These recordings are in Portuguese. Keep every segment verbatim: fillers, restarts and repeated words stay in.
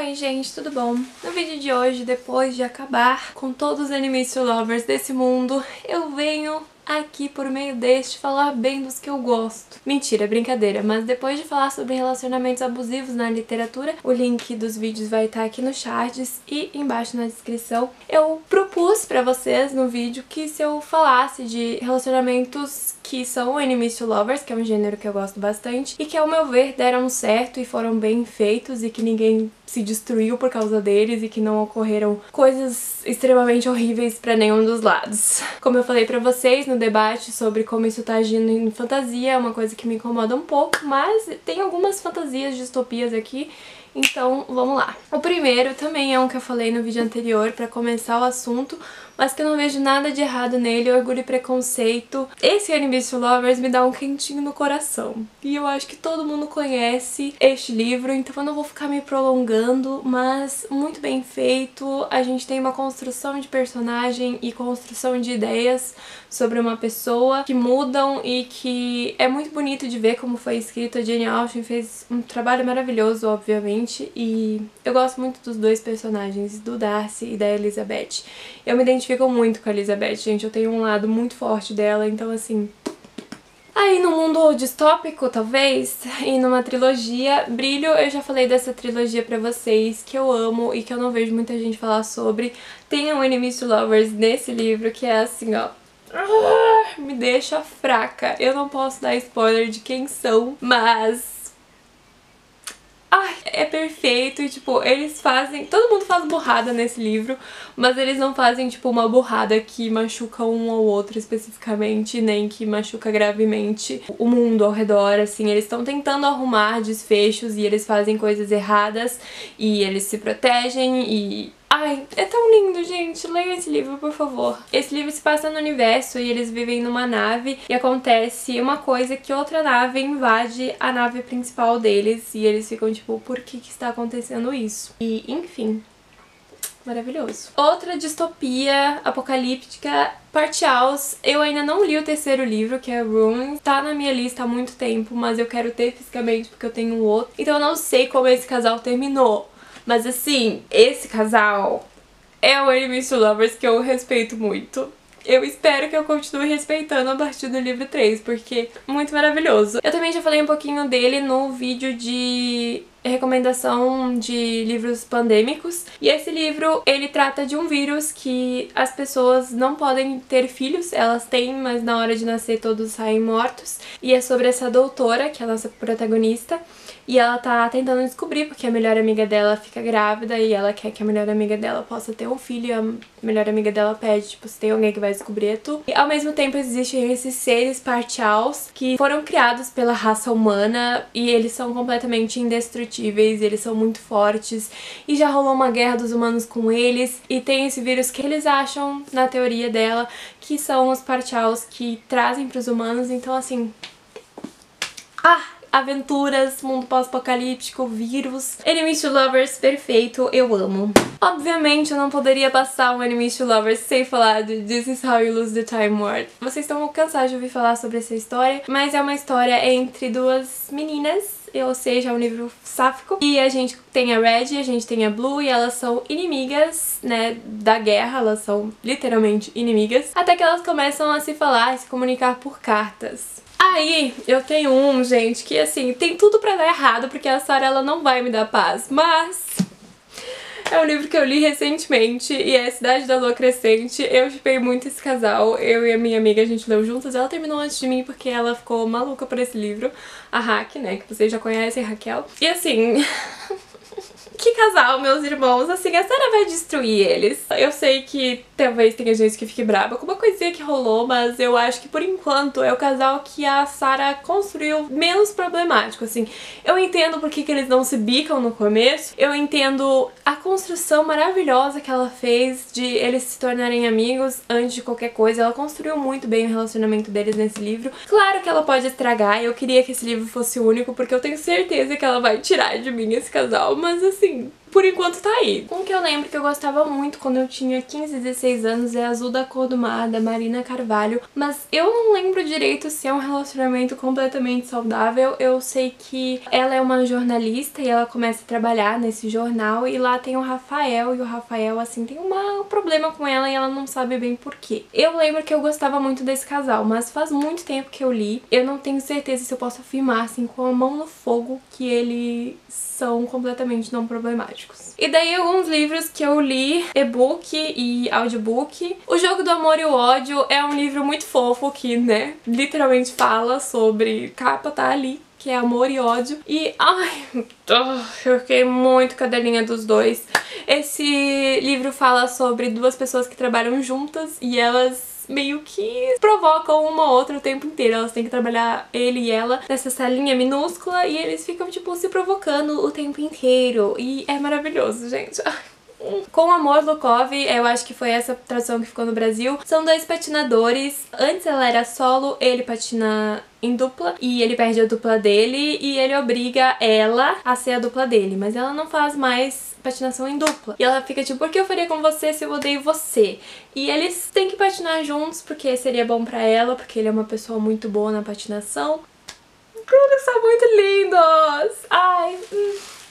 Oi gente, tudo bom? No vídeo de hoje, depois de acabar com todos os animation lovers desse mundo, eu venho aqui por meio deste falar bem dos que eu gosto. Mentira, brincadeira, mas depois de falar sobre relacionamentos abusivos na literatura, o link dos vídeos vai estar aqui nos charts e embaixo na descrição. Eu propus pra vocês no vídeo que se eu falasse de relacionamentos que são enemies to lovers, que é um gênero que eu gosto bastante, e que ao meu ver deram certo e foram bem feitos e que ninguém se destruiu por causa deles e que não ocorreram coisas extremamente horríveis pra nenhum dos lados. Como eu falei pra vocês no debate sobre como isso tá agindo em fantasia, é uma coisa que me incomoda um pouco, mas tem algumas fantasias, distopias aqui, então vamos lá. O primeiro também é um que eu falei no vídeo anterior pra começar o assunto, mas que eu não vejo nada de errado nele, Orgulho e Preconceito. Esse Enemies to Lovers me dá um quentinho no coração, e eu acho que todo mundo conhece este livro, então eu não vou ficar me prolongando, mas muito bem feito. A gente tem uma construção de personagem e construção de ideias sobre uma pessoa que mudam e que é muito bonito de ver como foi escrito. A Jane Austen fez um trabalho maravilhoso, obviamente, e eu gosto muito dos dois personagens, do Darcy e da Elizabeth. Eu me identifico Ficam muito com a Elizabeth, gente. Eu tenho um lado muito forte dela, então assim... Aí no mundo distópico, talvez, e numa trilogia, Brilho, eu já falei dessa trilogia pra vocês, que eu amo e que eu não vejo muita gente falar sobre. Tem um Enemies to Lovers nesse livro que é assim, ó... Me deixa fraca. Eu não posso dar spoiler de quem são, mas... Ai, é perfeito, e tipo, eles fazem... Todo mundo faz burrada nesse livro, mas eles não fazem, tipo, uma burrada que machuca um ao outro especificamente, nem que machuca gravemente o mundo ao redor, assim. Eles estão tentando arrumar desfechos e eles fazem coisas erradas e eles se protegem e... Ai, é tão lindo, gente. Leiam esse livro, por favor. Esse livro se passa no universo e eles vivem numa nave e acontece uma coisa que outra nave invade a nave principal deles e eles ficam tipo, por que que está acontecendo isso? E, enfim, maravilhoso. Outra distopia apocalíptica, Partials. Eu ainda não li o terceiro livro, que é Ruins. Tá na minha lista há muito tempo, mas eu quero ter fisicamente porque eu tenho um outro. Então eu não sei como esse casal terminou. Mas assim, esse casal é o Enemies to Lovers que eu respeito muito. Eu espero que eu continue respeitando a partir do livro três, porque é muito maravilhoso. Eu também já falei um pouquinho dele no vídeo de... recomendação de livros pandêmicos, e esse livro ele trata de um vírus que as pessoas não podem ter filhos, elas têm, mas na hora de nascer todos saem mortos, e é sobre essa doutora, que é a nossa protagonista, e ela tá tentando descobrir porque a melhor amiga dela fica grávida e ela quer que a melhor amiga dela possa ter um filho, e a melhor amiga dela pede, tipo, se tem alguém que vai descobrir é tu. E ao mesmo tempo existem esses seres partials que foram criados pela raça humana e eles são completamente indestrutíveis. Eles são muito fortes e já rolou uma guerra dos humanos com eles, e tem esse vírus que eles acham, na teoria dela, que são os partials que trazem para os humanos. Então assim, ah, aventuras, mundo pós-apocalíptico, vírus, Enemies to Lovers, perfeito, eu amo. Obviamente eu não poderia passar um Enemies to Lovers sem falar de This Is How You Lose the Time War. Vocês estão cansados de ouvir falar sobre essa história, mas é uma história entre duas meninas, ou seja, é um livro sáfico. E a gente tem a Red e a gente tem a Blue, e elas são inimigas, né, da guerra, elas são literalmente inimigas, até que elas começam a se falar e se comunicar por cartas. Aí eu tenho um, gente, que assim, tem tudo pra dar errado, porque a Sarah ela não vai me dar paz, mas... É um livro que eu li recentemente e é Cidade da Lua Crescente. Eu chipei muito esse casal, eu e a minha amiga, a gente leu juntas. Ela terminou antes de mim porque ela ficou maluca por esse livro, a Raquel, né, que vocês já conhecem, Raquel. E assim... Que casal, meus irmãos, assim, a Sarah vai destruir eles. Eu sei que talvez tenha gente que fique brava com uma coisinha que rolou, mas eu acho que por enquanto é o casal que a Sarah construiu menos problemático, assim. Eu entendo por que que eles não se bicam no começo, eu entendo a construção maravilhosa que ela fez de eles se tornarem amigos antes de qualquer coisa. Ela construiu muito bem o relacionamento deles nesse livro. Claro que ela pode estragar, eu queria que esse livro fosse único, porque eu tenho certeza que ela vai tirar de mim esse casal, mas assim... por enquanto tá aí. Um que eu lembro que eu gostava muito quando eu tinha quinze, dezesseis anos é Azul da Cor do Mar, da Marina Carvalho, mas eu não lembro direito se é um relacionamento completamente saudável. Eu sei que ela é uma jornalista e ela começa a trabalhar nesse jornal e lá tem o Rafael, e o Rafael, assim, tem uma, um problema com ela e ela não sabe bem por quê. Eu lembro que eu gostava muito desse casal, mas faz muito tempo que eu li. Eu não tenho certeza se eu posso afirmar, assim, com a mão no fogo que eles são completamente não problemáticos. E daí alguns livros que eu li, e-book e audiobook. O Jogo do Amor e o Ódio é um livro muito fofo que, né, literalmente fala sobre... Capa tá ali, que é amor e ódio. E, ai, eu fiquei muito cadelinha dos dois. Esse livro fala sobre duas pessoas que trabalham juntas e elas... meio que provocam uma ou outra o tempo inteiro. Elas têm que trabalhar, ele e ela, nessa salinha minúscula e eles ficam, tipo, se provocando o tempo inteiro. E é maravilhoso, gente. Com a Mor-Lukov, eu acho que foi essa tradução que ficou no Brasil. São dois patinadores. Antes ela era solo, ele patina em dupla e ele perde a dupla dele e ele obriga ela a ser a dupla dele, mas ela não faz mais patinação em dupla. E ela fica tipo, por que eu faria com você se eu odeio você? E eles têm que patinar juntos porque seria bom pra ela, porque ele é uma pessoa muito boa na patinação. Eles são muito lindos! Ai...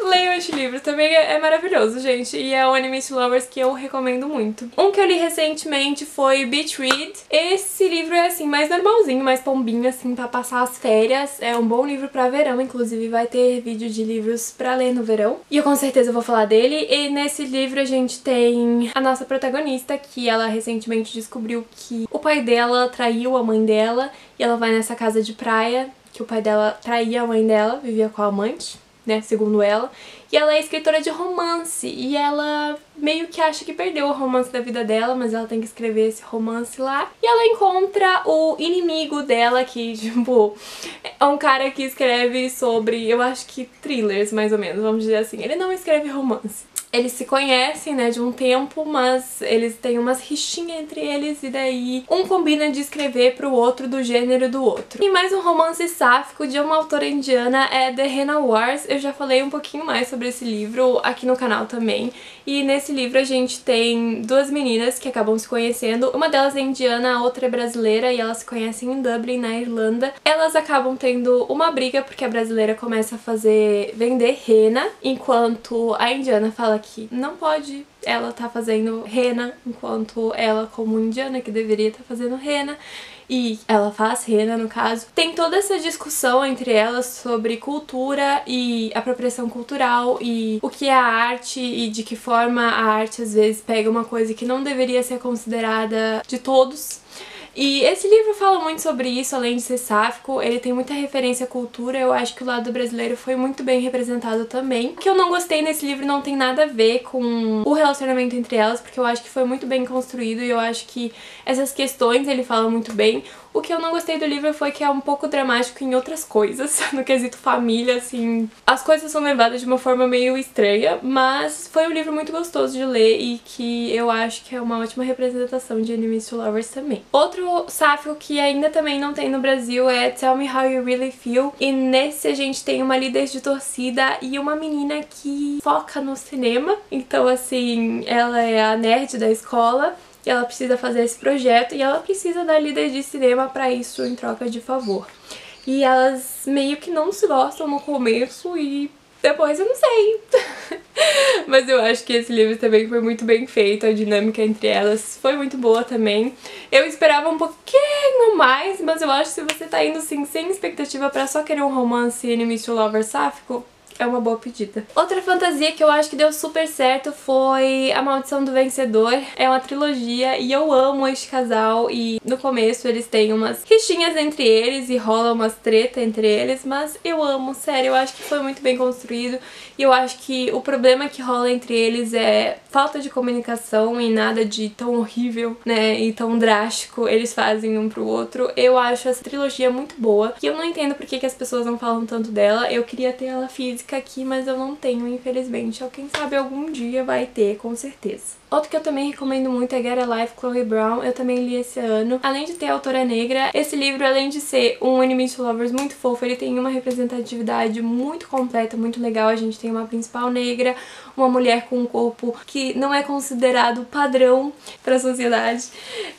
leiam este livro, também é maravilhoso, gente, e é um anime to lovers que eu recomendo muito. Um que eu li recentemente foi Beach Read. Esse livro é, assim, mais normalzinho, mais pombinho, assim, pra passar as férias. É um bom livro pra verão, inclusive vai ter vídeo de livros pra ler no verão. E eu com certeza vou falar dele. E nesse livro a gente tem a nossa protagonista, que ela recentemente descobriu que o pai dela traiu a mãe dela, e ela vai nessa casa de praia, que o pai dela traía a mãe dela, vivia com a amante, né, segundo ela, e ela é escritora de romance, e ela meio que acha que perdeu o romance da vida dela, mas ela tem que escrever esse romance lá, e ela encontra o inimigo dela, que, tipo, é um cara que escreve sobre, eu acho que thrillers, mais ou menos, vamos dizer assim, ele não escreve romance. Eles se conhecem, né, de um tempo, mas eles têm umas rixinhas entre eles e daí um combina de escrever pro outro do gênero do outro. E mais um romance sáfico de uma autora indiana é The Henna Wars. Eu já falei um pouquinho mais sobre esse livro aqui no canal também. E nesse livro a gente tem duas meninas que acabam se conhecendo. Uma delas é indiana, a outra é brasileira e elas se conhecem em Dublin, na Irlanda. Elas acabam tendo uma briga porque a brasileira começa a fazer vender henna, enquanto a indiana fala que não pode ela tá fazendo henna, enquanto ela, como indiana, que deveria estar tá fazendo henna, e ela faz henna no caso. Tem toda essa discussão entre elas sobre cultura e apropriação cultural e o que é a arte e de que forma a arte às vezes pega uma coisa que não deveria ser considerada de todos. E esse livro fala muito sobre isso, além de ser sáfico, ele tem muita referência à cultura, eu acho que o lado brasileiro foi muito bem representado também. O que eu não gostei nesse livro não tem nada a ver com o relacionamento entre elas, porque eu acho que foi muito bem construído e eu acho que essas questões ele fala muito bem. O que eu não gostei do livro foi que é um pouco dramático em outras coisas, no quesito família, assim... as coisas são levadas de uma forma meio estranha, mas foi um livro muito gostoso de ler e que eu acho que é uma ótima representação de animes to lovers também. Outro sáfico que ainda também não tem no Brasil é Tell Me How You Really Feel, e nesse a gente tem uma líder de torcida e uma menina que foca no cinema, então, assim, ela é a nerd da escola. E ela precisa fazer esse projeto e ela precisa da líder de cinema pra isso em troca de favor. E elas meio que não se gostam no começo e depois eu não sei. Mas eu acho que esse livro também foi muito bem feito, a dinâmica entre elas foi muito boa também. Eu esperava um pouquinho mais, mas eu acho que se você tá indo assim, sem expectativa pra só querer um romance enemies to lovers sáfico, é uma boa pedida. Outra fantasia que eu acho que deu super certo foi A Maldição do Vencedor. É uma trilogia e eu amo este casal e no começo eles têm umas rixinhas entre eles e rola umas treta entre eles, mas eu amo, sério, eu acho que foi muito bem construído e eu acho que o problema que rola entre eles é falta de comunicação e nada de tão horrível, né, e tão drástico eles fazem um pro outro. Eu acho essa trilogia muito boa e eu não entendo por que que as pessoas não falam tanto dela. Eu queria ter ela física física aqui, mas eu não tenho, infelizmente. Ou quem sabe algum dia vai ter, com certeza. Outro que eu também recomendo muito é Get a Life, Chloe Brown. Eu também li esse ano. Além de ter a autora negra, esse livro, além de ser um anime to lovers muito fofo, ele tem uma representatividade muito completa, muito legal. A gente tem uma principal negra, uma mulher com um corpo que não é considerado padrão para a sociedade,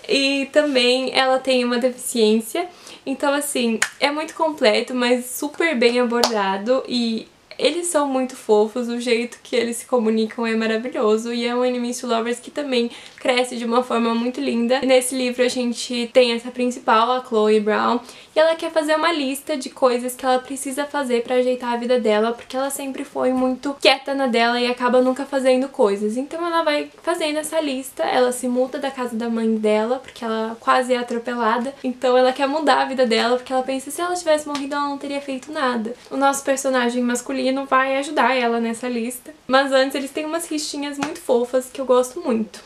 e também ela tem uma deficiência. Então, assim, é muito completo, mas super bem abordado, e eles são muito fofos, o jeito que eles se comunicam é maravilhoso, e é um anime to lovers que também cresce de uma forma muito linda. Nesse livro a gente tem essa principal, a Chloe Brown, e ela quer fazer uma lista de coisas que ela precisa fazer pra ajeitar a vida dela, porque ela sempre foi muito quieta na dela e acaba nunca fazendo coisas. Então ela vai fazendo essa lista, ela se muda da casa da mãe dela, porque ela quase é atropelada, então ela quer mudar a vida dela, porque ela pensa que se ela tivesse morrido ela não teria feito nada. O nosso personagem masculino não vai ajudar ela nessa lista, mas antes eles têm umas rixinhas muito fofas que eu gosto muito.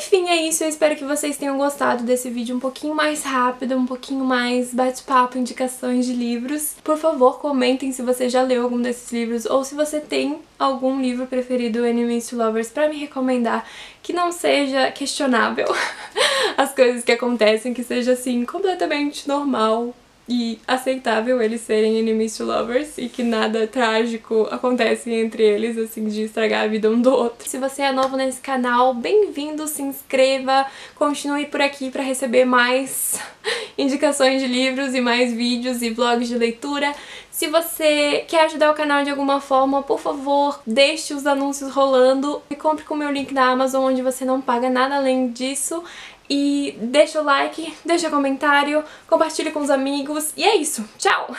Enfim, é isso, eu espero que vocês tenham gostado desse vídeo um pouquinho mais rápido, um pouquinho mais bate-papo, indicações de livros. Por favor, comentem se você já leu algum desses livros ou se você tem algum livro preferido Enemies to Lovers pra me recomendar, que não seja questionável as coisas que acontecem, que seja assim, completamente normal e aceitável eles serem enemies to lovers e que nada trágico acontece entre eles, assim, de estragar a vida um do outro. Se você é novo nesse canal, bem-vindo, se inscreva, continue por aqui para receber mais indicações de livros e mais vídeos e vlogs de leitura. Se você quer ajudar o canal de alguma forma, por favor, deixe os anúncios rolando e compre com o meu link da Amazon, onde você não paga nada além disso. E deixa o like, deixa comentário, compartilha com os amigos. E é isso, tchau!